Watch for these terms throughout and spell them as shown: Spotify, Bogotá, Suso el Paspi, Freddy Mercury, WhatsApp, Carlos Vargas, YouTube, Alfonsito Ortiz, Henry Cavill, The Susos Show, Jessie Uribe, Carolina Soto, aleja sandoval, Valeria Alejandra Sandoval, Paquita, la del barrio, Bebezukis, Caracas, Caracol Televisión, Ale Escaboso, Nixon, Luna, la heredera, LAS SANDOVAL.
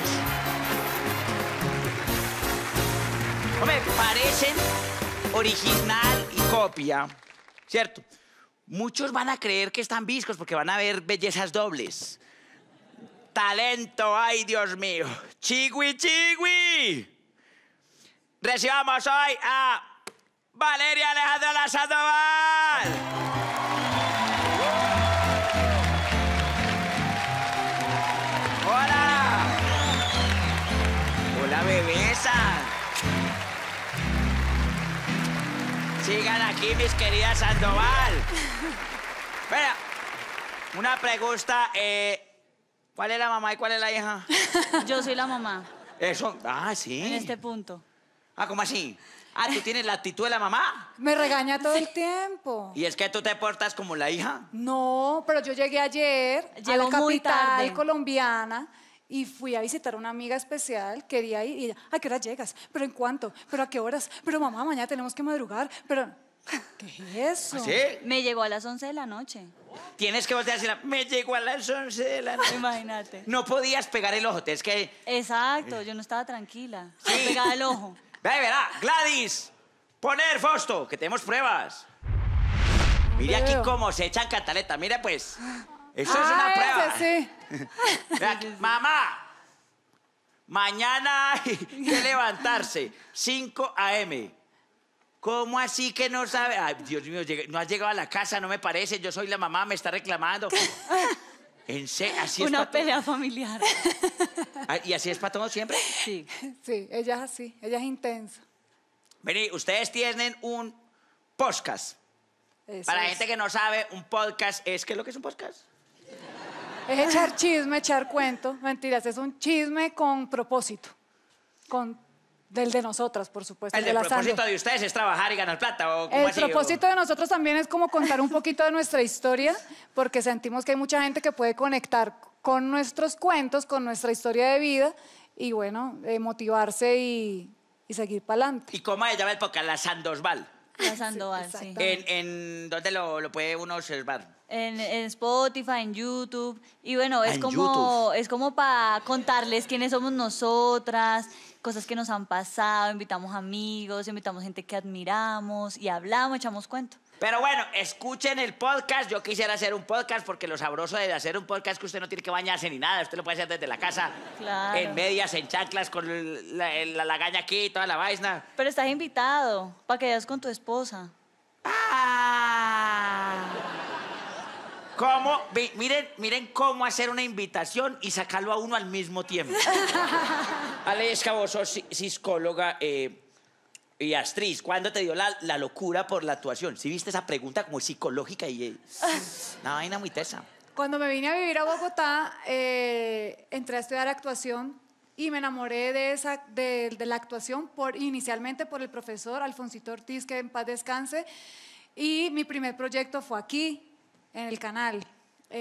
chicos. Hombre, parecen original y copia, ¿cierto? Muchos van a creer que están viscos porque van a ver bellezas dobles. Talento, ay Dios mío. Chigui, chigui. Recibamos hoy a Valeria Alejandra Sandoval. Hola. Hola, bebesa. Sigan aquí, mis queridas Sandoval. Mira, una pregunta. ¿Cuál es la mamá y cuál es la hija? Yo soy la mamá. Eso, ah, sí. En este punto. Ah, ¿cómo así? Ah, ¿tú tienes la actitud de la mamá? Me regaña todo el tiempo. ¿Y es que tú te portas como la hija? No, pero yo llegué ayer a la capital colombiana y fui a visitar a una amiga especial. Quería ir y, ¿a qué hora llegas? ¿Pero en cuánto? ¿Pero a qué horas? Pero mamá, mañana tenemos que madrugar. Pero, ¿qué es eso? ¿Sí? Me llegó a las 11 de la noche. Tienes que voltear a decir, me llegó a las 11 de la noche. Imagínate. No podías pegar el ojo, es que... Exacto, yo no estaba tranquila. Sí. Pegaba el ojo. Ve, verá, Gladys, poner Fausto, que tenemos pruebas. Mire aquí cómo se echan cantaleta, mire pues. Eso es una prueba. Sí. Mira, sí, sí. Mamá, mañana hay que levantarse, 5 a.m. ¿Cómo así que no sabe? Ay, Dios mío, no has llegado a la casa, no me parece, yo soy la mamá, me está reclamando. Así es una pelea familiar. ¿Y así es para todos siempre? Sí. Sí, ella es así, ella es intensa. Vení, ustedes tienen un podcast. Eso para la gente que no sabe, un podcast es... ¿Qué es lo que es un podcast? Es echar chisme, echar cuento. Mentiras, es un chisme con propósito. Del de nosotras, por supuesto. El propósito de ustedes es trabajar y ganar plata. ¿O cómo así? El propósito de nosotros también es como contar un poquito de nuestra historia, porque sentimos que hay mucha gente que puede conectar con nuestros cuentos, con nuestra historia de vida, y bueno, motivarse y seguir para adelante. ¿Y cómo se llama el podcast? La Sandoval. La Sandoval, sí. ¿En dónde lo puede uno observar? En Spotify, en YouTube. Y bueno, es como para contarles quiénes somos nosotras, cosas que nos han pasado, invitamos amigos, invitamos gente que admiramos y hablamos, echamos cuento. Pero bueno, escuchen el podcast. Yo quisiera hacer un podcast porque lo sabroso de hacer un podcast es que usted no tiene que bañarse ni nada. Usted lo puede hacer desde la casa, claro, en medias, en chanclas, con la lagaña aquí, toda la vaina. Pero estás invitado para que vayas con tu esposa. ¡Ah! ¿Cómo? Miren cómo hacer una invitación y sacarlo a uno al mismo tiempo. Ale Escaboso, psicóloga y actriz, ¿cuándo te dio la locura por la actuación? ¿Sí viste esa pregunta como psicológica y una vaina muy tesa? Cuando me vine a vivir a Bogotá, entré a estudiar actuación y me enamoré de la actuación inicialmente por el profesor Alfonsito Ortiz, que en paz descanse, y mi primer proyecto fue aquí, en el canal.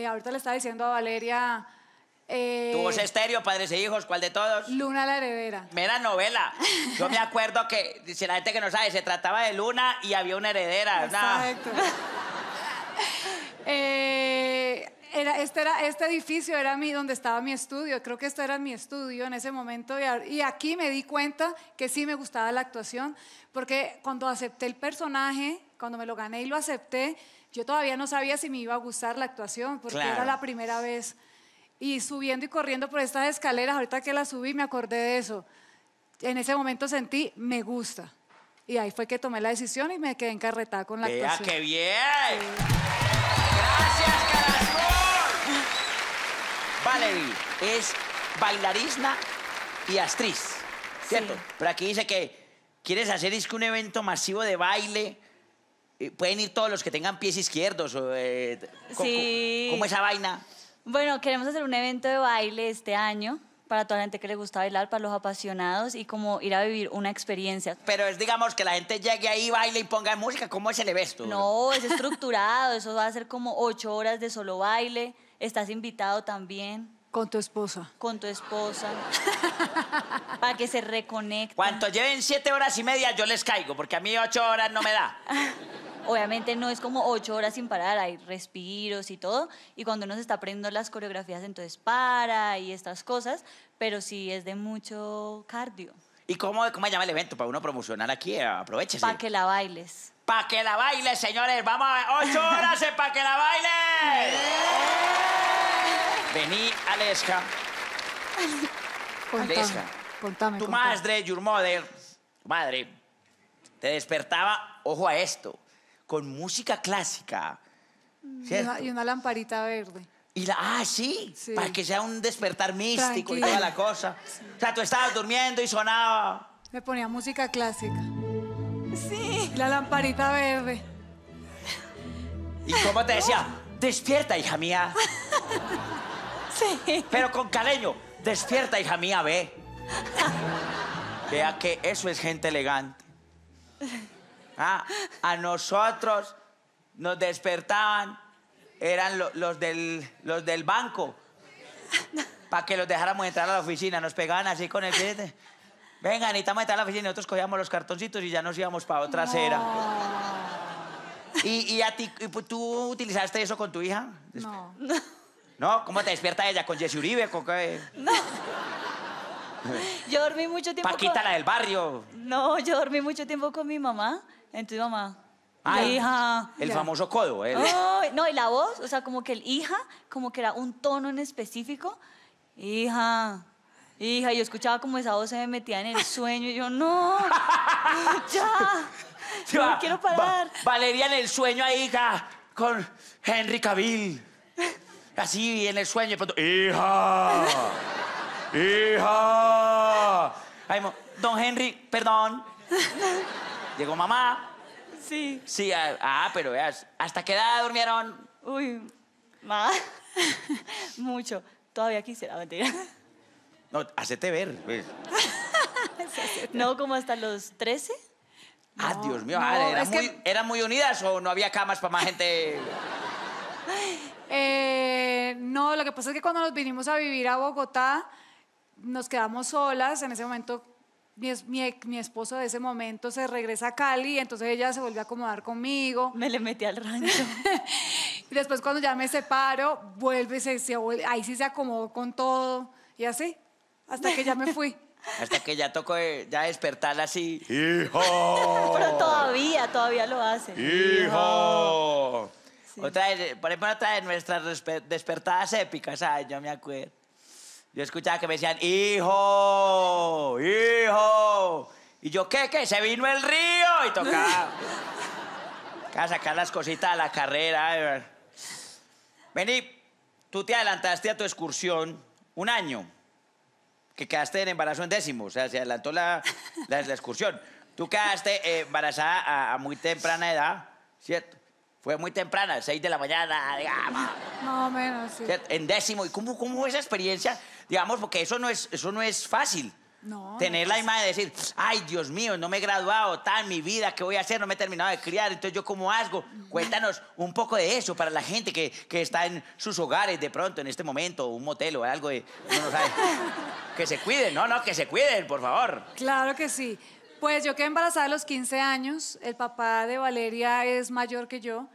Ahorita le estaba diciendo a Valeria... Tubos Estéreo, Padres e Hijos, ¿cuál de todos? Luna, la heredera. Mera novela. Yo me acuerdo que, dice la gente que no sabe, se trataba de Luna y había una heredera. Exacto. No. Este edificio era donde estaba mi estudio. Creo que este era mi estudio en ese momento. Y aquí me di cuenta que sí me gustaba la actuación, porque cuando acepté el personaje, cuando me lo gané y lo acepté, yo todavía no sabía si me iba a gustar la actuación, porque claro, era la primera vez. Y subiendo y corriendo por estas escaleras, ahorita que las subí me acordé de eso. En ese momento sentí, me gusta. Y ahí fue que tomé la decisión y me quedé encarretada con la actuación. ¡Qué bien! Sí. ¡Gracias, Caracol! Valerie es bailarina y actriz, ¿cierto? Sí. Pero aquí dice que quieres hacer un evento masivo de baile. Pueden ir todos los que tengan pies izquierdos. Sí. ¿Cómo esa vaina? Bueno, queremos hacer un evento de baile este año para toda la gente que le gusta bailar, para los apasionados y como ir a vivir una experiencia. Pero es, digamos, que la gente llegue ahí, baile y ponga música. ¿Cómo es el evento? No, es estructurado. Eso va a ser como 8 horas de solo baile. Estás invitado también. Con tu esposa. Con tu esposa. Para que se reconecte. Cuanto lleven 7 horas y media, yo les caigo, porque a mí 8 horas no me da. Obviamente no es como 8 horas sin parar, hay respiros y todo. Y cuando uno se está aprendiendo las coreografías, entonces para y estas cosas. Pero sí es de mucho cardio. ¿Y cómo se llama el evento para uno promocionar aquí? Aprovechese. Pa' que la bailes. Pa' que la bailes, señores. Vamos a ver, 8 horas en Pa' que la bailes. Vení, Aleska. Aleska. Contame, tu madre, your mother, madre, te despertaba, ojo a esto, con música clásica. Y una lamparita verde. Y sí, para que sea un despertar místico. Tranquilo. Y toda la cosa. Sí. O sea, tú estabas durmiendo y sonaba. Me ponía música clásica. Sí. La lamparita verde. ¿Y cómo te decía? Despierta, hija mía. Sí. Pero con cariño, despierta, hija mía, ve. Vea que eso es gente elegante. A nosotros nos despertaban, eran los del banco, para que los dejáramos entrar a la oficina. Nos pegaban así con el cliente. Venga, necesitamos entrar a la oficina. Nosotros cogíamos los cartoncitos y ya nos íbamos para otra acera. ¿Y tú utilizaste eso con tu hija? No. ¿No? ¿Cómo te despierta ella? ¿Con Jessie Uribe? ¿Con qué? No. Yo dormí mucho tiempo. Paquita, la del barrio. No, yo dormí mucho tiempo con mi mamá. Entonces, mamá. Ay, hija. El famoso codo, ¿eh? Oh, no, y la voz, o sea, como que el hija, como que era un tono en específico. Hija, hija. Y yo escuchaba como esa voz se me metía en el sueño. Y yo, no. Ya. No quiero parar. Valeria en el sueño, ahí, hija, con Henry Cavill. Así, en el sueño, y pronto, hija. ¡Hija! Ay, don Henry, perdón. Llegó mamá. Sí. Sí, pero veas, ¿hasta qué edad durmieron? Uy, mamá. Mucho. Todavía quisiera, mentira. No, hacete ver. Pues. No, como hasta los 13. Ah, no, Dios mío. No, ¿eran muy unidas o no había camas para más gente? No, lo que pasa es que cuando nos vinimos a vivir a Bogotá, nos quedamos solas. En ese momento, mi esposo de ese momento se regresa a Cali, entonces ella se volvió a acomodar conmigo. Me le metí al rancho. Y después cuando ya me separo, vuelve, ahí sí se acomodó con todo. Y así, hasta que ya me fui. Hasta que ya tocó ya despertarla así. ¡Hijo! Pero todavía lo hace. ¡Hijo! Sí. Otra vez, por ejemplo, otra de nuestras despertadas épicas, ay, yo me acuerdo. Yo escuchaba que me decían, hijo, hijo. Y yo, ¿qué? Se vino el río. Y tocaba sacar las cositas a la carrera. Vení, tú te adelantaste a tu excursión un año, que quedaste en embarazo en 10º, o sea, se adelantó la excursión. Tú quedaste embarazada a muy temprana edad, ¿cierto? Fue muy temprana, 6 de la mañana, digamos. No, menos, sí. En 10º. ¿Y cómo fue esa experiencia? Digamos, porque eso no es fácil. No. Tener la imagen de decir, ay, Dios mío, no me he graduado, tal, mi vida, ¿qué voy a hacer? No me he terminado de criar, entonces ¿yo cómo hago? Cuéntanos un poco de eso para la gente que está en sus hogares de pronto en este momento, un motel o algo de... Uno no sabe. Que se cuiden, no, que se cuiden, por favor. Claro que sí. Pues yo quedé embarazada a los 15 años, el papá de Valeria es mayor que yo,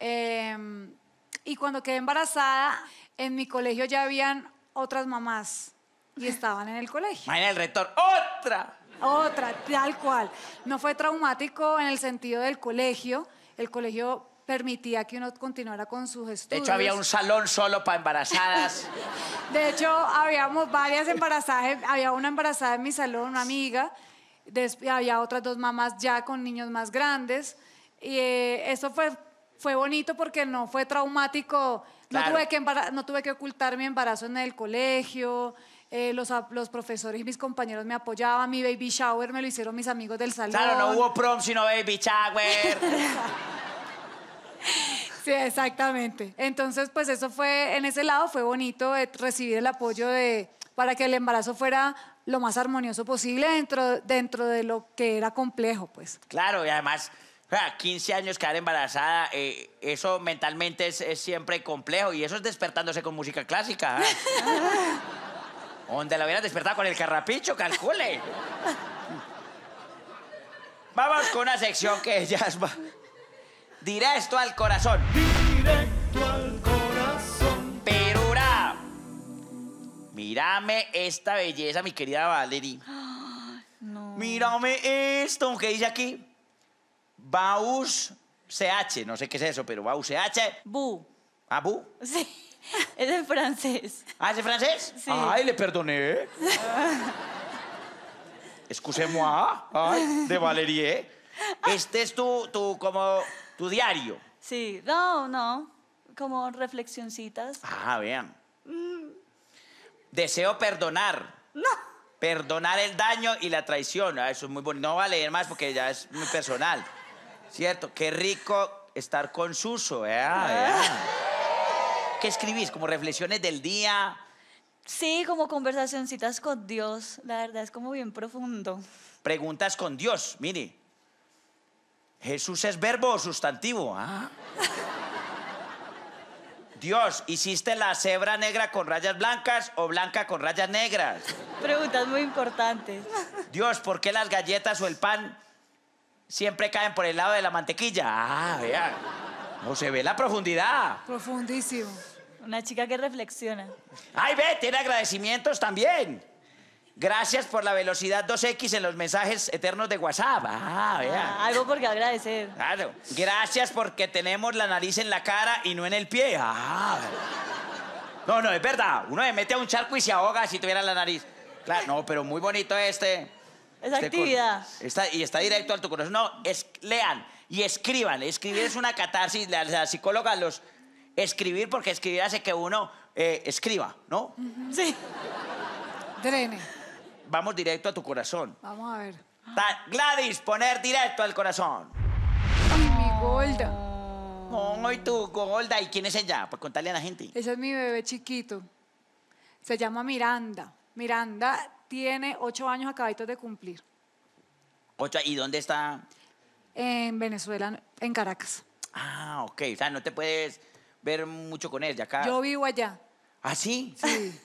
y cuando quedé embarazada, en mi colegio ya habían otras mamás y estaban en el colegio. Imagina el rector, ¡otra! Otra, tal cual. No fue traumático en el sentido del colegio, el colegio permitía que uno continuara con sus estudios. De hecho, había un salón solo para embarazadas. De hecho, habíamos varias embarazadas, había una embarazada en mi salón, una amiga. Había otras 2 mamás ya con niños más grandes. Y eso fue bonito porque no fue traumático. Claro. No tuve que ocultar mi embarazo en el colegio. Los profesores y mis compañeros me apoyaban. Mi baby shower me lo hicieron mis amigos del salón. Claro, no hubo prom sino baby shower. Sí, exactamente. Entonces, pues eso fue, en ese lado fue bonito recibir el apoyo para que el embarazo fuera lo más armonioso posible dentro de lo que era complejo, pues. Claro, y además, 15 años quedar embarazada, eso mentalmente es siempre complejo, y eso es despertándose con música clásica. ¿Eh? Donde la hubieran despertado con el carrapicho, calcule. Vamos con una sección que ya es Directo al corazón. Directo al corazón. Perura. Mírame esta belleza, mi querida Valerie. No. Mírame esto, ¿qué dice aquí? Baus CH, no sé qué es eso, pero Baus CH. Bu. ¿Ah, bu? Sí, es en francés. ¿Ah, es en francés? Sí. Ay, le perdoné. Excusez-moi, ay, de Valerie. Este es tu diario. Sí, no, como reflexioncitas. Ah, vean. Deseo perdonar. No. Perdonar el daño y la traición. Eso es muy bonito. No voy a leer más porque ya es muy personal. Cierto. Qué rico estar con Suso. ¿Qué escribís? ¿Como reflexiones del día? Sí, como conversacioncitas con Dios. La verdad es como bien profundo. Preguntas con Dios. Mire. ¿Jesús es verbo o sustantivo? ¿Ah? Dios, ¿hiciste la cebra negra con rayas blancas o blanca con rayas negras? Preguntas muy importantes. Dios, ¿por qué las galletas o el pan siempre caen por el lado de la mantequilla? Ah, vean. No se ve la profundidad. Profundísimo. Una chica que reflexiona. ¡Ay, ve! Tiene agradecimientos también. Gracias por la velocidad 2X en los mensajes eternos de WhatsApp. Ah, vean. Algo por qué agradecer. Claro. Gracias porque tenemos la nariz en la cara y no en el pie. Ah. No, es verdad. Uno se mete a un charco y se ahoga si tuviera la nariz. Claro, no, pero muy bonito este. Esa actividad. Está directo al tu corazón. No, lean y escriban. Escribir es una catarsis. La psicóloga los... Escribir, porque escribir hace que uno escriba, ¿no? Sí. Drene. Vamos directo a tu corazón. Vamos a ver. Gladys, poner directo al corazón. Ay, mi Golda. Ay, tu Golda. ¿Y quién es ella? Pues contarle a la gente. Ese es mi bebé chiquito. Se llama Miranda. Miranda tiene 8 años acabaditos de cumplir. 8. ¿Y dónde está? En Venezuela, en Caracas. Ah, ok. O sea, no te puedes ver mucho con él de acá. Yo vivo allá. ¿Ah, sí? Sí.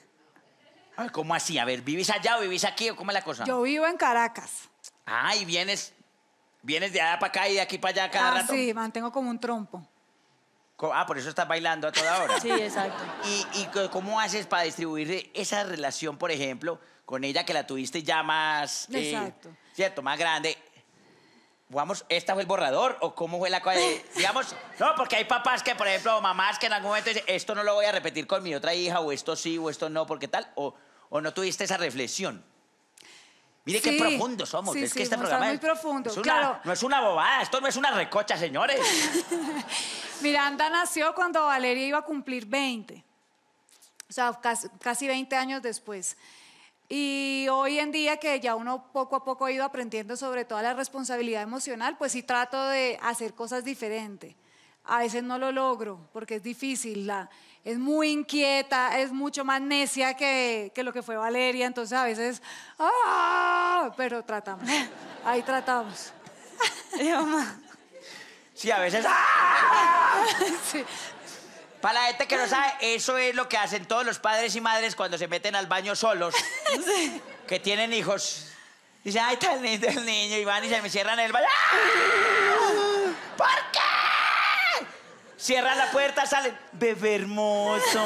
Ay, ¿cómo así? A ver, ¿vivís allá o vivís aquí o cómo es la cosa? Yo vivo en Caracas. Ah, ¿y vienes de allá para acá y de aquí para allá cada rato? Sí, mantengo como un trompo. Ah, por eso estás bailando a toda hora. Sí, exacto. ¿Y cómo haces para distribuir esa relación, por ejemplo, con ella que la tuviste ya más... Exacto. Cierto, más grande. Vamos, ¿esta fue el borrador o cómo fue la cosa? Digamos, no, porque hay papás que, por ejemplo, o mamás que en algún momento dicen, esto no lo voy a repetir con mi otra hija, o esto sí, o esto no, porque tal, o no tuviste esa reflexión. Mire sí, qué profundo somos. Sí, es que este programa muy es profundo. Es una, claro. No es una bobada, esto no es una recocha, señores. Miranda nació cuando Valeria iba a cumplir 20. O sea, casi 20 años después. Y hoy en día que ya uno poco a poco ha ido aprendiendo sobre toda la responsabilidad emocional, pues sí trato de hacer cosas diferentes. A veces no lo logro porque es difícil, es muy inquieta, es mucho más necia que lo que fue Valeria, entonces a veces, ¡ah! Pero tratamos, ahí tratamos. Sí, a veces, ¡ah! Sí. Para la gente que no sabe, eso es lo que hacen todos los padres y madres cuando se meten al baño solos, sí, que tienen hijos. Dicen, ay, tan lindo el niño, y van y se me cierran el baño. ¡Ah! ¿Por qué? Cierran la puerta, salen. Bebé hermoso,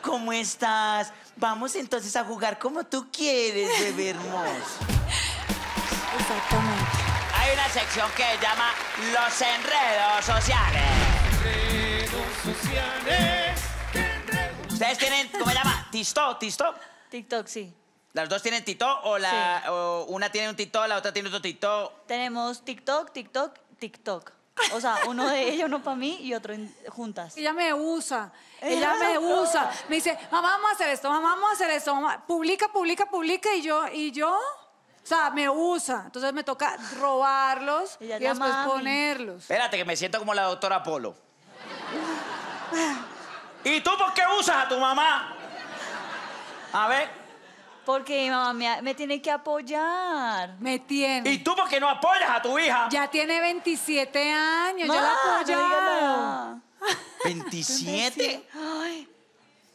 ¿cómo estás? Vamos entonces a jugar como tú quieres, bebé hermoso. Exactamente. Hay una sección que se llama Los Enredos Sociales. Ustedes tienen, ¿cómo se llama? ¿Tisto? TikTok, sí. ¿Las dos tienen TikTok o una tiene un TikTok, la otra tiene otro TikTok? Tenemos TikTok. O sea, uno de ellos, uno para mí y otro juntas. Ella me usa, ella me usa. Me dice, mamá, vamos a hacer esto, mamá, vamos a hacer esto, mamá. Publica y yo... O sea, me usa. Entonces me toca robarlos y después ponerlos. Espérate, que me siento como la doctora Polo. ¿Y tú por qué usas a tu mamá? A ver. Porque mi mamá me tiene que apoyar. Me tiene. ¿Y tú por qué no apoyas a tu hija? Ya tiene 27 años, ya la apoya. ¿27? Ay.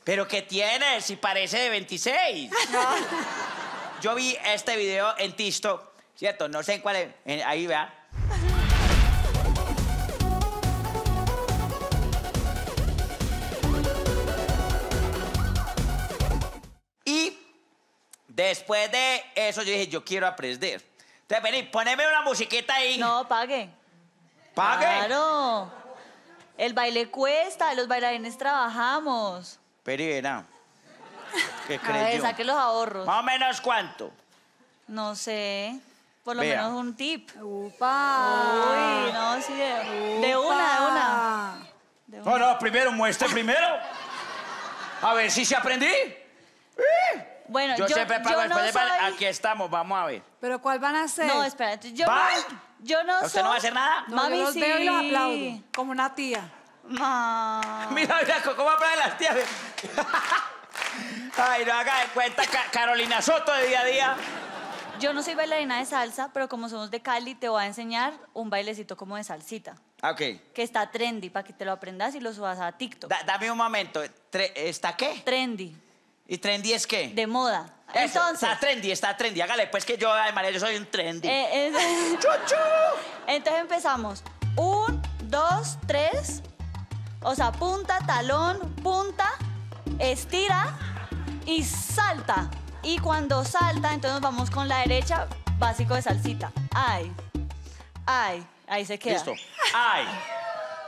¿Pero qué tiene? Si parece de 26. No. Yo vi este video en TikTok, ¿cierto? No sé en cuál es. Ahí, vea. Después de eso yo dije, yo quiero aprender. Entonces, vení, poneme una musiquita ahí. No, pague. ¿Pague? Claro. El baile cuesta, los bailarines trabajamos. Pero y verá, ¿qué crees? A ver, saque los ahorros. ¿Más o menos cuánto? No sé. Por lo menos un tip. ¡Upa! Uy, no, sí. De una. No, no, primero, muestre primero. A ver si se aprendí. Bueno, yo siempre pago después de pan. Aquí estamos, vamos a ver. ¿Pero cuál van a hacer? No, espérate. Yo no sé. ¿Usted no va a hacer nada? No, mami, yo los veo y los aplaudo. Como una tía. Mira, mira, ¿cómo aplauden las tías? Ay, no haga de cuenta Carolina Soto de día a día. Yo no soy bailarina de salsa, pero como somos de Cali, te voy a enseñar un bailecito como de salsita. Ok. Que está trendy, para que te lo aprendas y lo subas a TikTok. Dame un momento. ¿Está qué? Trendy. ¿Y trendy es qué? De moda. Eso, entonces, está trendy, hágale, pues que yo, además, yo soy un trendy. ¡Chuchu! Entonces empezamos. 1, 2, 3. O sea, punta, talón, punta, estira y salta. Y cuando salta, entonces vamos con la derecha, básico de salsita. Ay, ay, ahí se queda. Listo. Ay,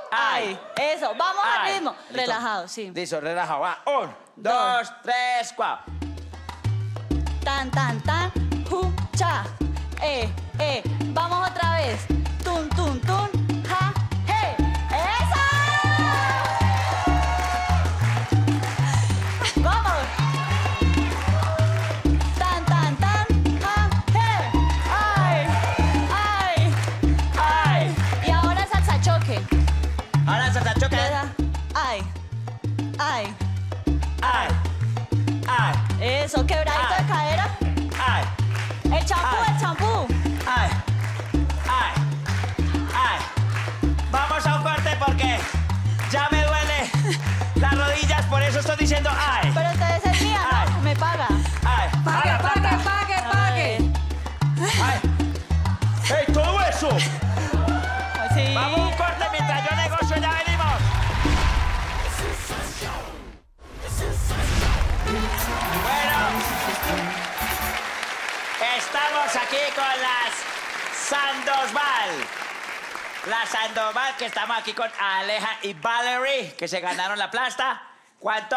ay. Eso, vamos ay. Al ritmo. Listo. Relajado, sí. Listo, relajado. Va. 1, 2, 3, 4. Tan, tan, tan. Cha. Vamos otra vez. Tun, tun, tun. Ja. Ay, ay, ay. Eso, quebradito de cadera. Ay. El champú, el champú. Ay, ay, ay. Vamos a un corte porque ya me duele las rodillas, por eso estoy diciendo ay. Pero entonces es mía, ¿no? Me paga. Ay. Pague. Ay. ¡Ey, todo eso! Sí. Vamos a un corte mientras yo negocio ya venimos. Bueno, estamos aquí con las Sandoval. Las Sandoval, que estamos aquí con Aleja y Valerie, que se ganaron la plata. ¿Cuánto?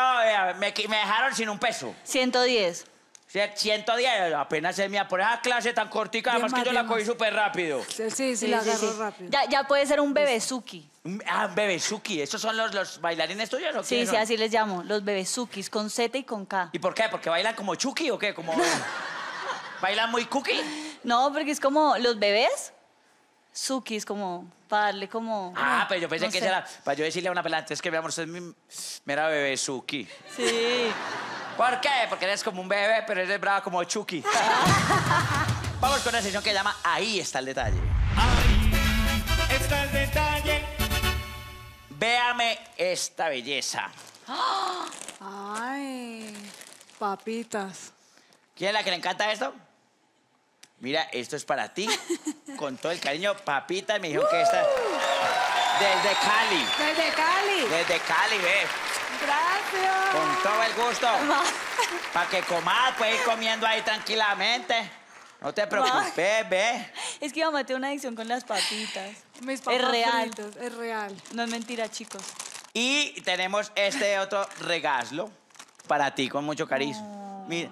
Me dejaron sin un peso. 110. 110, apenas es mía por esa clase tan cortica, además que yo la cogí súper rápido. Sí, la agarró rápido. Ya puede ser un Bebezuki. Ah, un Bebezuki, ¿esos son los bailarines tuyos o qué? Sí, así les llamo, los Bebezukis, con Z y con K. ¿Y por qué? ¿Porque bailan como Chucky o qué? ¿Como bailan muy cookie? No, porque es como los bebés, Suki, es como para darle como... Ah, pero yo pensé que era... Para yo decirle a una pelante, es que mi amor, usted es mi era Bebezuki. Sí... ¿Por qué? Porque eres como un bebé, pero eres brava como Chucky. Vamos con una sesión que llama Ahí está el detalle. Ahí está el detalle. Véame esta belleza. Ay, papitas. ¿Quién es la que le encanta esto? Mira, esto es para ti. Con todo el cariño, papita me dijo que esta... Desde Cali. Desde Cali. Desde Cali, ve. Gracias. Con todo el gusto. Para que comas, puedes ir comiendo ahí tranquilamente. No te preocupes, ve. Es que mamá tiene una adicción con las papitas. Mis papas es real. Fritos, es real. No es mentira, chicos. Y tenemos este otro regalo para ti con mucho cariño. Mira.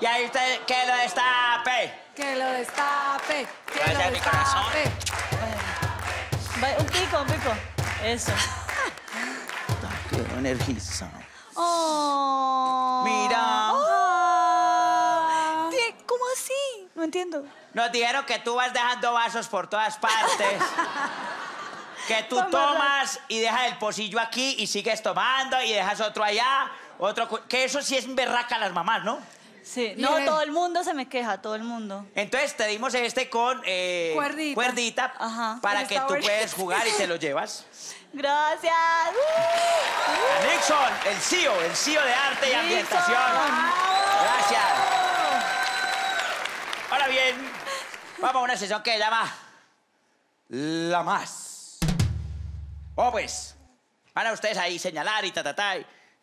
Y ahí está, que lo destape. Que lo destape. Que lo destape. Un pico. Eso. Energiza. Oh. Mira. Oh. ¿Cómo así? No entiendo. Nos dijeron que tú vas dejando vasos por todas partes. Que tú tomas y dejas el pocillo aquí y sigues tomando y dejas otro allá, otro... Que eso sí es berraca a las mamás, ¿no? Sí. No, todo el mundo se me queja, todo el mundo. Entonces te dimos este con... cuerdita. Ajá. Para que tú puedas jugar y te lo llevas. Gracias. Nixon, el CEO de Arte y Ambientación. Gracias. Ahora bien, vamos a una sesión que se llama La Más. Oh, pues, van a ustedes ahí señalar y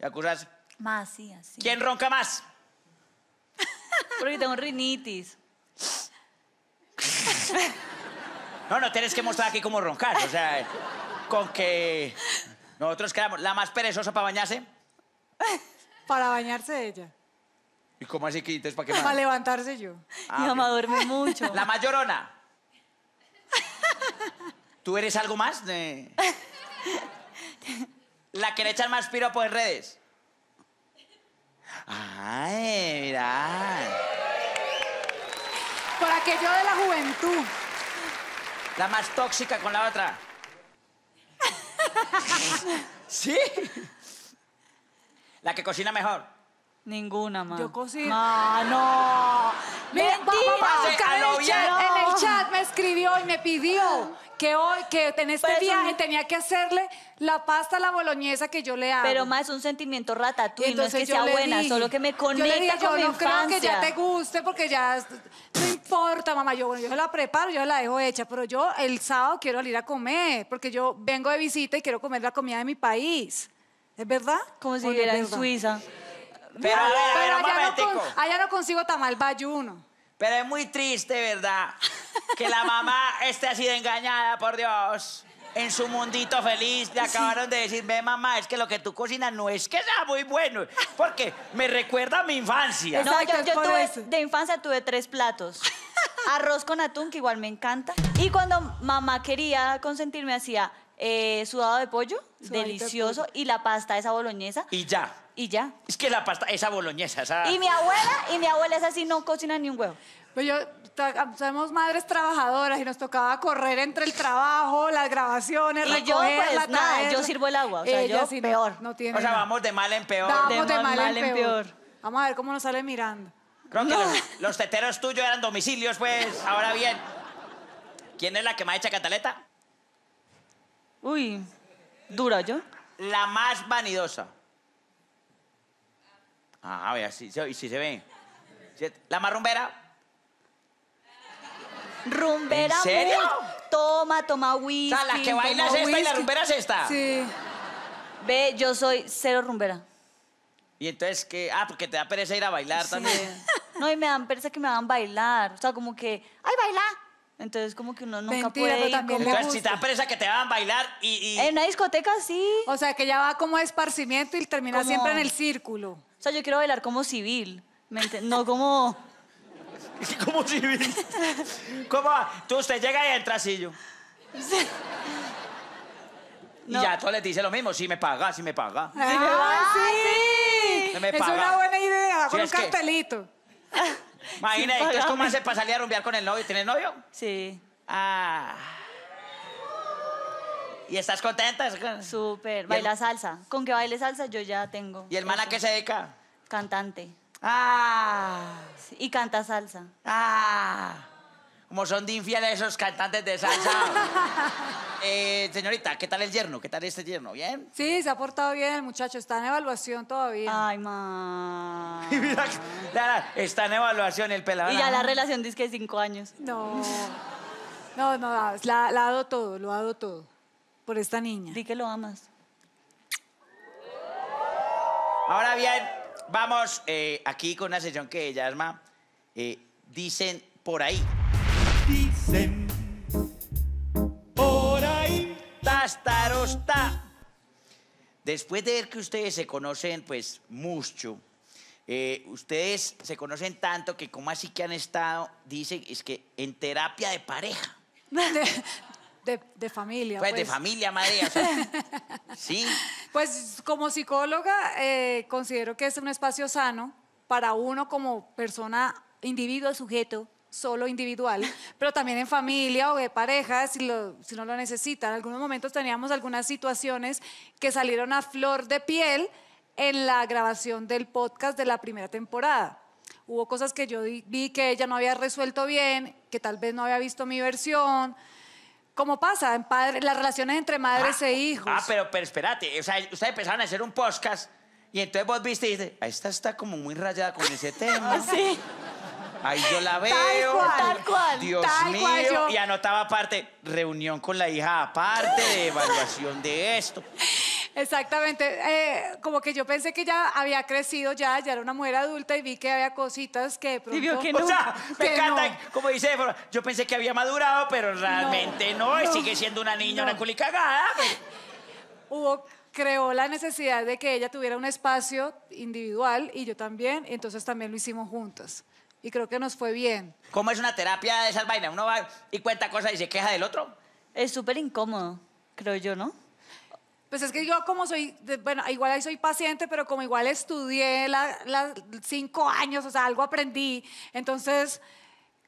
acusar. Más, sí, así. ¿Quién ronca más? Porque tengo rinitis. No, no tienes que mostrar aquí cómo roncar. O sea, con que nosotros quedamos la más perezosa para bañarse. Para bañarse ella. ¿Y cómo así que entonces para qué más? Para levantarse yo. Ah, mi mamá duerme mucho. La más llorona. ¿Tú eres algo más? La que le echan más piropos en redes. Ay, mirá. Por aquello de la juventud. La más tóxica con la otra. ¿Sí? La que cocina mejor. Ninguna, ma. Yo cocino. Ma, no. Mentira. Vamos a buscar en el chat. En el chat me escribió y me pidió que hoy, que en este viaje tenía que hacerle la pasta a la boloñesa que yo le hago. Pero más es un sentimiento ratatouille, no es que sea buena, solo que me conecta con mi infancia. Yo no creo que ya te guste porque ya no importa, mamá. Yo la preparo, yo la dejo hecha, pero yo el sábado quiero salir a comer porque yo vengo de visita y quiero comer la comida de mi país. ¿Es verdad? Como si viviera en Suiza. Pero a ver, un momentico. Allá no consigo tamal bayuno. Pero es muy triste, ¿verdad? Que la mamá esté así de engañada, por Dios. En su mundito feliz le acabaron de decir, ve, mamá, es que lo que tú cocinas no es que sea muy bueno, porque me recuerda a mi infancia. Exacto, no, yo tuve, de infancia tuve 3 platos. Arroz con atún, que igual me encanta. Y cuando mamá quería consentirme, hacía sudado de pollo, delicioso, de pollo. Y la pasta esa boloñesa. Y ya. Y ya. Es que la pasta, esa boloñesa, esa... Y mi abuela es así, no cocina ni un huevo. Pues yo, somos madres trabajadoras y nos tocaba correr entre el trabajo, las grabaciones, recoger, pues, la nada, yo sirvo el agua, o sea, yo sí, peor. No tiene nada. Vamos de mal en peor. Vamos de mal en peor. Vamos a ver cómo nos sale Miranda. Creo que los teteros tuyos eran domicilios, pues, ahora bien. ¿Quién es la que más echa cantaleta? Uy, dura yo. La más vanidosa. Ah, vea, sí se ve. La más rumbera. ¿Rumbera? ¿En serio? Toma whisky. O sea, la que baila es esta y la rumbera es esta. Sí. Ve, yo soy 0 rumbera. Y entonces, ¿qué? Ah, porque te da pereza ir a bailar también. No, y me dan pereza que me van a bailar. O sea, como que, ¡ay, baila! Entonces, como que uno nunca puede ir. Entonces, si te da pereza que te van a bailar y... En una discoteca, sí. O sea, que ya va como a esparcimiento y termina como... siempre en el círculo. O sea, yo quiero bailar como civil, no como... ¿Como civil? ¿Cómo? Tú, usted llega y entra así yo. Sí. No. Y ya, tú les dices lo mismo, si me paga, si me paga. ¡Ah, sí! Me paga. Sí. No me paga. Es una buena idea, con un cartelito. Imagina, entonces, ¿cómo hace para salir a rumbear con el novio? ¿Tienes novio? Sí. Ah... ¿Y estás contenta? Súper. Baila salsa. Con que baile salsa yo ya tengo. ¿Y el man a qué se dedica? Cantante. ¡Ah! Sí, y canta salsa. ¡Ah! Como son de infieles esos cantantes de salsa. Señorita, ¿qué tal el yerno? ¿Qué tal este yerno? ¿Bien? Sí, se ha portado bien el muchacho. Está en evaluación todavía. ¡Ay, ma! Está en evaluación el pelado. Y ya la relación dice que 5 años. No. No, la ha dado todo, lo ha dado todo. Por esta niña. Di que lo amas. Ahora bien, vamos aquí con una sesión que ya es más. Dicen por ahí. Dicen por ahí. Tastarosta. Después de ver que ustedes se conocen, pues, mucho, ustedes se conocen tanto que como así que han estado, dicen, es que en terapia de pareja. De familia. Pues de familia, madre. O sea, sí. Pues como psicóloga considero que es un espacio sano para uno como persona, individuo, sujeto, solo individual, pero también en familia o de pareja si no lo necesitan. En algunos momentos teníamos algunas situaciones que salieron a flor de piel en la grabación del podcast de la primera temporada. Hubo cosas que yo vi que ella no había resuelto bien, que tal vez no había visto mi versión. Como pasa en las relaciones entre madres e hijos. Ah, pero espérate, o sea, ustedes empezaron a hacer un podcast y entonces vos viste y dices, esta está como muy rayada con ese tema. Sí. Ahí yo la veo. Tal cual. Dios mío. Yo... Y anotaba aparte, reunión con la hija aparte, de evaluación de esto. Exactamente. Como que yo pensé que ya había crecido, ya era una mujer adulta y vi que había cositas que de pronto... Y vio que no. O sea, me encanta, no. Como dice, yo pensé que había madurado, pero realmente no. Y sigue siendo una niña, una culicagada. Creó la necesidad de que ella tuviera un espacio individual y yo también, y entonces también lo hicimos juntos. Y creo que nos fue bien. ¿Cómo es una terapia de esas vainas? Uno va y cuenta cosas y se queja del otro. Es súper incómodo, creo yo, ¿no? Pues es que yo como soy, bueno, igual ahí soy paciente, pero como igual estudié las 5 años, o sea, algo aprendí. Entonces,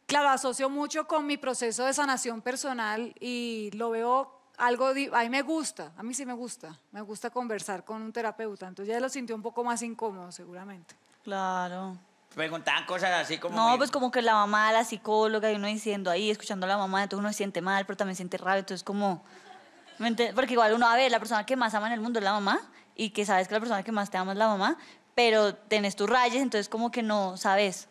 claro, asocio mucho con mi proceso de sanación personal y lo veo algo, a mí me gusta, a mí sí me gusta conversar con un terapeuta, entonces ya lo sintió un poco más incómodo seguramente. Claro. Preguntaban cosas así como... No, pues como que la mamá, la psicóloga, y uno diciendo ahí, escuchando a la mamá, entonces uno se siente mal, pero también se siente raro, entonces como... Porque igual uno, a ver, la persona que más ama en el mundo es la mamá, y que sabes que la persona que más te ama es la mamá, pero tenés tus rayas, entonces como que no sabes,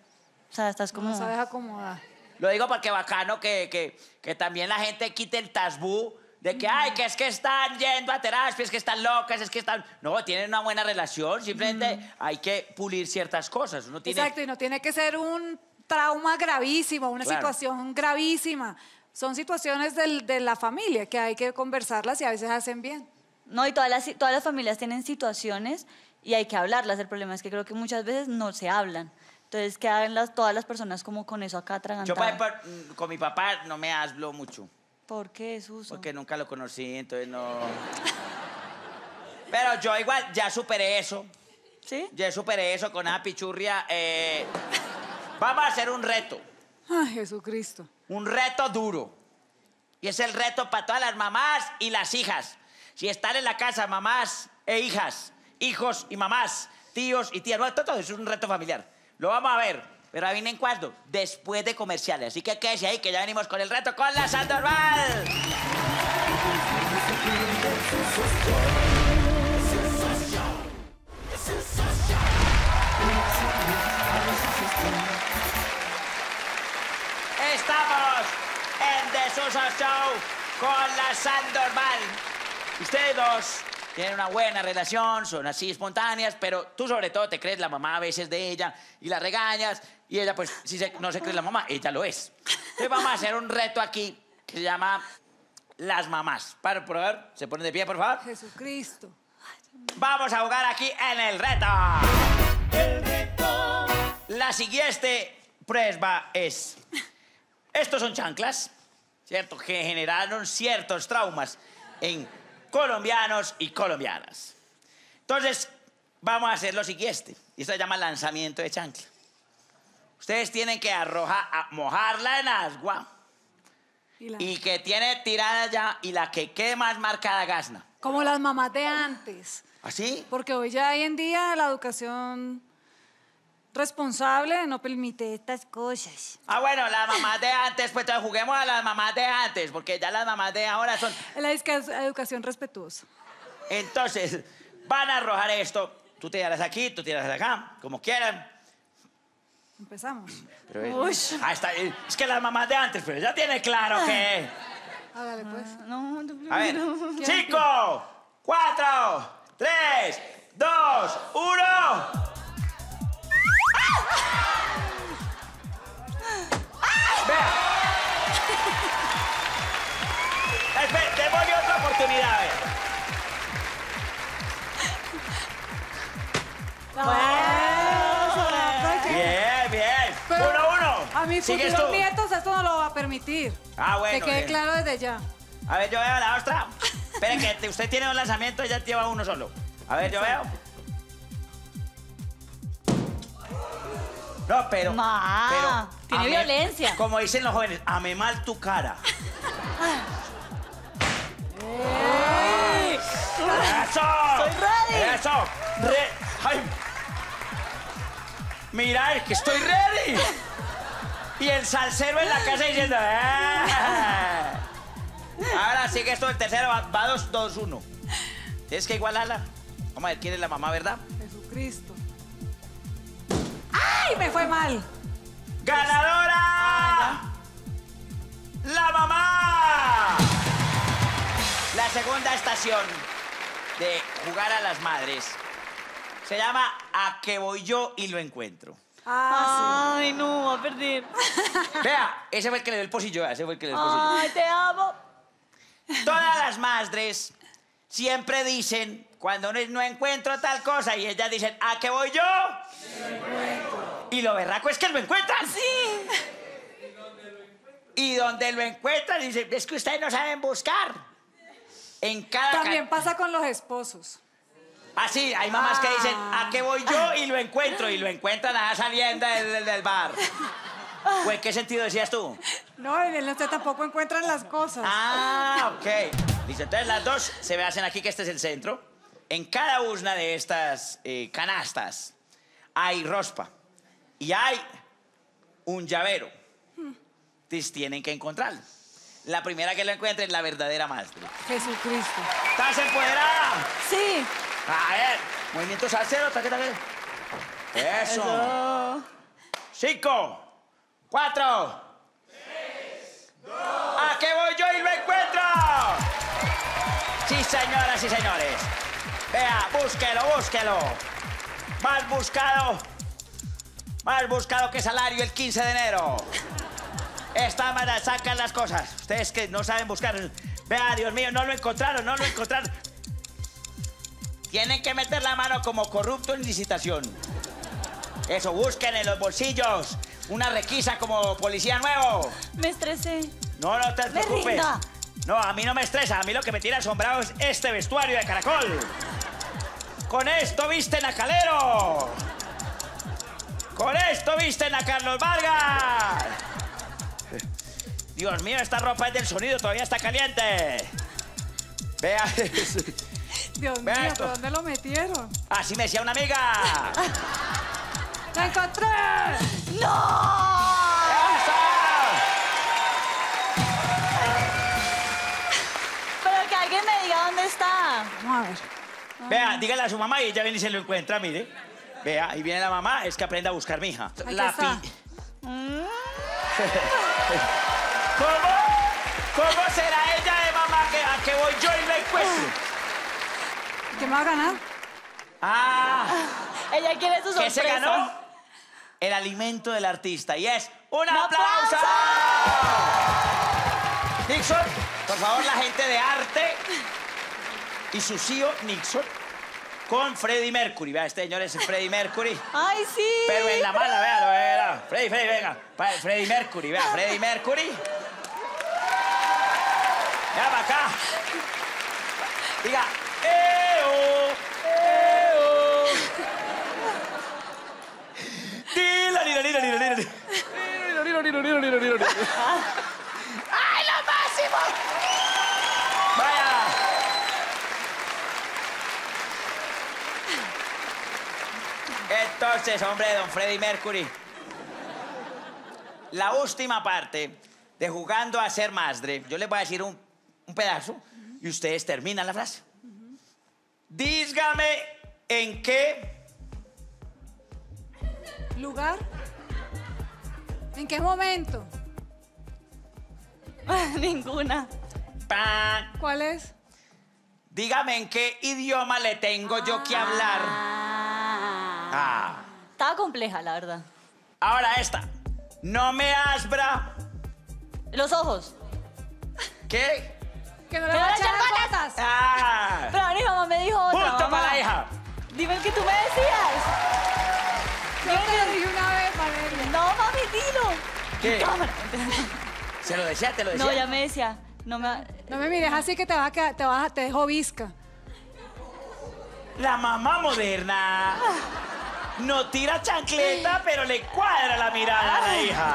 o sea, estás como... No sabes acomodar. Lo digo porque bacano que también la gente quite el tabú. De que, ay, que es que están yendo a terapia, es que están locas, es que están... No, tienen una buena relación, simplemente hay que pulir ciertas cosas. Uno tiene... Exacto, y no tiene que ser un trauma gravísimo, una situación gravísima. Son situaciones de la familia que hay que conversarlas y a veces hacen bien. No, y todas las familias tienen situaciones y hay que hablarlas. El problema es que creo que muchas veces no se hablan. Entonces quedan todas las personas como con eso acá atragantadas. Yo con mi papá no me hablo mucho. ¿Por qué, Suso? Porque nunca lo conocí, entonces no... Pero yo igual ya superé eso. ¿Sí? Ya superé eso con esa pichurria. Vamos a hacer un reto. Ay, Jesucristo. Un reto duro. Y es el reto para todas las mamás y las hijas. Si están en la casa, mamás e hijas, hijos y mamás, tíos y tías, bueno, todo eso es un reto familiar. Lo vamos a ver. Pero adivinen cuándo, después de comerciales. Así que quédense ahí, que ya venimos con el reto con la Sandoval. Estamos en The Susos Show con la Sandoval. Ustedes dos tienen una buena relación, son así espontáneas, pero tú sobre todo te crees la mamá a veces de ella y la regañas, y ella pues si no se cree la mamá, ella lo es. Entonces vamos a hacer un reto aquí que se llama Las Mamás. Para probar, se ponen de pie, por favor. Jesucristo. Vamos a jugar aquí en el reto. El reto. La siguiente prueba es... Estos son chanclas, ¿cierto? Que generaron ciertos traumas en... colombianos y colombianas. Entonces, vamos a hacer lo siguiente. Esto se llama lanzamiento de chancla. Ustedes tienen que mojarla en agua y que tiene tirada ya y la que quede más marcada gana. Como las mamás de antes. ¿Así? Porque hoy ya hoy en día la educación responsable no permite estas cosas. Ah, bueno, las mamás de antes, pues juguemos a las mamás de antes, porque ya las mamás de ahora son... La educación respetuosa. Entonces, van a arrojar esto. Tú tirarás aquí, tú tirarás acá, como quieran. Empezamos. Pero, es que las mamás de antes, pero ya tiene claro que... Hágale, pues. A ver, 5, 4, 3, 2, 1... Te voy a otra oportunidad. Bien, bien. 1-1. A mis futuros nietos esto no lo va a permitir. Ah, bueno. Que quede claro desde ya. A ver, yo veo la otra. Esperen que usted tiene un lanzamiento y ya lleva uno solo. A ver, yo veo. No, pero... Ma, pero tiene violencia. Como dicen los jóvenes, ame mal tu cara. ¡Eso! ¡Soy ready! ¡Eso! ¡Ay! Mira, es que estoy ready. Y el salsero en la casa diciendo... Ahora sí que esto, el tercero, va 2-1. Tienes que igualarla. Vamos a ver quién es la mamá, ¿verdad? Jesucristo. ¡Ay, me fue mal! ¡Ganadora! Ah, ¡la mamá! La segunda estación de jugar a las madres. Se llama A que voy yo y lo encuentro. Ah, sí. Ay, no, va a perder. Vea, ese fue el que le dio el pocillo, ese fue el que le dio el pocillo. Ay, te amo. Todas las madres siempre dicen, cuando no encuentro tal cosa, y ellas dicen, ¿a qué voy yo? Sí, lo encuentro. Y lo berraco es que lo encuentran. Sí. Y donde lo encuentran, dicen, es que ustedes no saben buscar. En cada... También pasa con los esposos. Así, hay mamás que dicen, ¿a qué voy yo? Y lo encuentro. Y lo encuentran allá saliendo del bar. ¿O en qué sentido decías tú? No, en usted tampoco encuentran las cosas. Ah, ok. Listo, entonces las dos se me hacen aquí, que este es el centro. En cada una de estas canastas hay rospa y hay un llavero. Entonces tienen que encontrarlo. La primera que lo encuentre es la verdadera madre. Jesucristo. ¿Estás empoderada? Sí. A ver, movimiento salsero, taqueta. Eso. Hello. 5, 4, 3, 2. ¿A qué voy yo y lo encuentro? Sí, señoras y señores. Vea, búsquelo, búsquelo. Más buscado que salario el 15 de enero. Esta manera sacan las cosas. Ustedes que no saben buscar. Vea, Dios mío, no lo encontraron, no lo encontraron. Tienen que meter la mano como corrupto en licitación. Eso, busquen en los bolsillos. Una requisa como policía nuevo. Me estresé. No, no te preocupes. No, a mí no me estresa. A mí lo que me tiene asombrado es este vestuario de Caracol. Con esto visten a Calero. Con esto visten a Carlos Vargas. Dios mío, esta ropa es del sonido. Todavía está caliente. Vea eso. Dios mío, ¿pero dónde lo metieron? Así me decía una amiga. ¡La encontré! ¡No! Pero que alguien me diga dónde está. No, a ver. Vea, dígale a su mamá y ella viene y se lo encuentra, mire. Vea, ahí viene la mamá, es que aprenda a buscar, mija. ¿Cómo? ¿Cómo será ella de mamá que a que voy yo y la encuentro? ¿Qué me va a ganar? ¡Ah! Ella quiere su sorpresa. ¿Qué se ganó? El alimento del artista. Y es un aplauso. Nixon, por favor, la gente de arte y su CEO Nixon con Freddy Mercury. Vea, este señor es Freddy Mercury. ¡Ay, sí! Pero en la mala, vea. Freddy, venga. Freddy Mercury, vea. Freddy Mercury. Vea para acá. Diga... ¡Ay, lo máximo! ¡Vaya! Entonces, hombre, don Freddy Mercury, la última parte de jugando a ser madre, yo les voy a decir un pedazo y ustedes terminan la frase. Dígame en qué lugar, en qué momento. Ninguna. ¿Cuál es? Dígame en qué idioma le tengo yo que hablar. Estaba compleja, la verdad. Ahora esta. No me asbra los ojos. ¿Qué? Que no le voy a echar patas. Pero mi mamá me dijo otra. ¡Punto para la hija! Dime el que tú me decías. Yo te lo dije una vez, Valeria. No, mami, dilo. ¿Qué? ¿Se lo decía? ¿Te lo decía? No, ya me decía. No me mires así que te dejo visca. La mamá moderna no tira chancleta, pero le cuadra la mirada a la hija.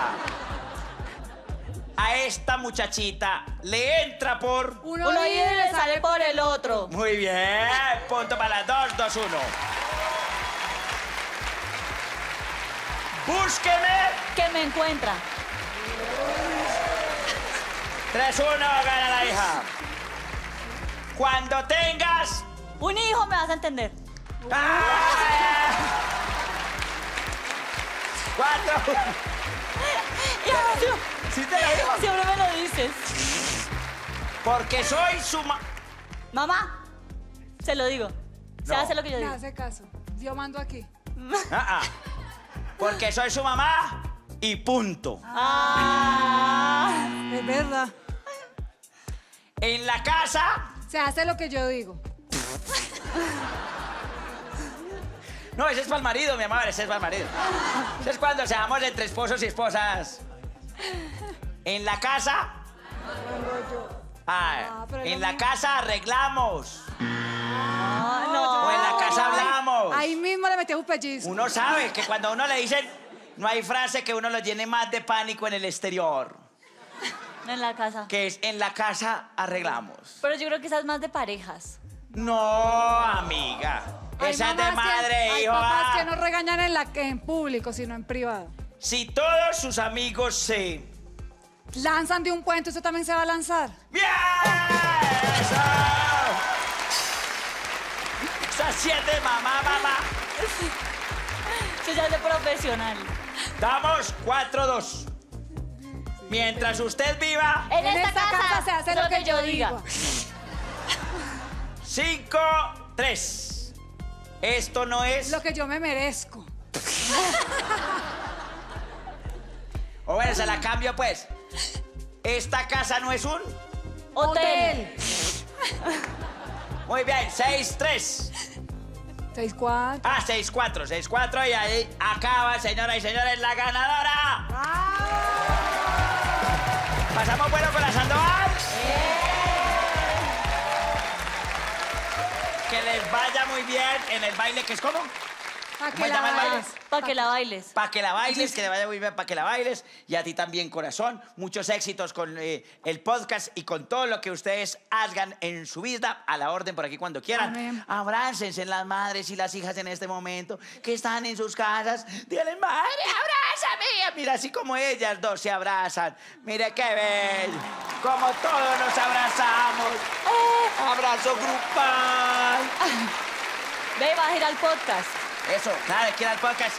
A esta muchachita le entra por... un oído y le sale por el otro. Muy bien. Punto para las 2, 2, 1. Búsqueme. Que me encuentra. 3-1, gana la hija. Cuando tengas... un hijo me vas a entender. 4. ¿Sí te lo digo? Siempre me lo dices. Porque soy su mamá. Se lo digo. Se hace lo que yo digo. Me hace caso. Yo mando aquí. Porque soy su mamá y punto. Es verdad. En la casa... se hace lo que yo digo. No, ese es para el marido, mi amor, ese es para el marido. Ese es cuando seamos entre esposos y esposas. En la casa... en la casa arreglamos. O en la casa hablamos. Ahí mismo le metí un pellizco. Uno sabe que cuando a uno le dicen... no hay frase que uno lo llene más de pánico en el exterior. En la casa. Que es en la casa arreglamos. Pero yo creo que esa es más de parejas. No, amiga. Esa es de madre, hijo. Hay papás que no regañan en público, sino en privado. Si todos sus amigos se... lanzan de un puente, ¿usted también se va a lanzar? ¡Bien! ¡Eso! Esas siete, mamá, mamá. Eso ya es de profesional. Damos 4-2. Mientras usted viva... En esta casa se hace lo que yo diga. 5-3. Esto no es... lo que yo me merezco. O bueno, se la cambio, pues. Esta casa no es un... hotel. Muy bien, 6-3. 6-4. 6-4, 6-4. Y ahí acaba, señoras y señores, la ganadora. ¡Bravo! ¿Pasamos bueno con la Sandoval? ¡Sí! Que les vaya muy bien en el baile, que es como... para que la bailes. Para que la bailes. Para que la bailes, que le vaya muy bien, para que la bailes. Y a ti también, corazón. Muchos éxitos con el podcast y con todo lo que ustedes hagan en su vida. A la orden por aquí cuando quieran. Amén. Abrácense las madres y las hijas en este momento que están en sus casas. Díganle, madre, abrázame. Mira, así como ellas dos se abrazan. Mira qué bello. Como todos nos abrazamos. Oh, abrazo grupal. Ve, vas a ir al podcast. Eso, nada, aquí en el podcast.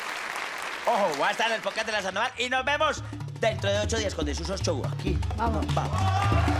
Ojo, voy a estar en el podcast de la Sandoval y nos vemos dentro de 8 días con The Susos Show. Aquí. Vamos.